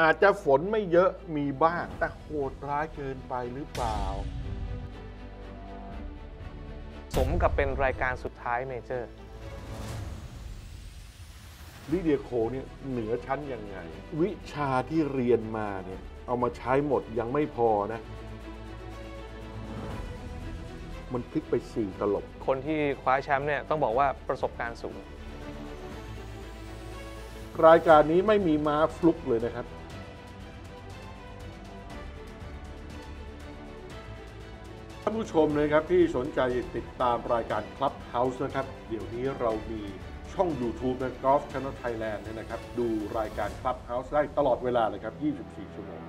อาจจะฝนไม่เยอะมีบ้างแต่โหดร้ายเกินไปหรือเปล่าสมกับเป็นรายการสุดท้ายเมเจอร์ลิเดียโคเนี่ยเหนือชั้นยังไงวิชาที่เรียนมาเนี่ยเอามาใช้หมดยังไม่พอนะมันพลิกไป4ตลบคนที่คว้าแชมป์เนี่ยต้องบอกว่าประสบการณ์สูงรายการนี้ไม่มีม้าฟลุกเลยนะครับท่านผู้ชมนะครับที่สนใจติดตามรายการ Club House นะครับเดี๋ยวนี้เรามีช่อง YouTube ใน Golf Channel Thailand นะครับดูรายการ Club House ได้ตลอดเวลาเลยครับ24 ชั่วโมง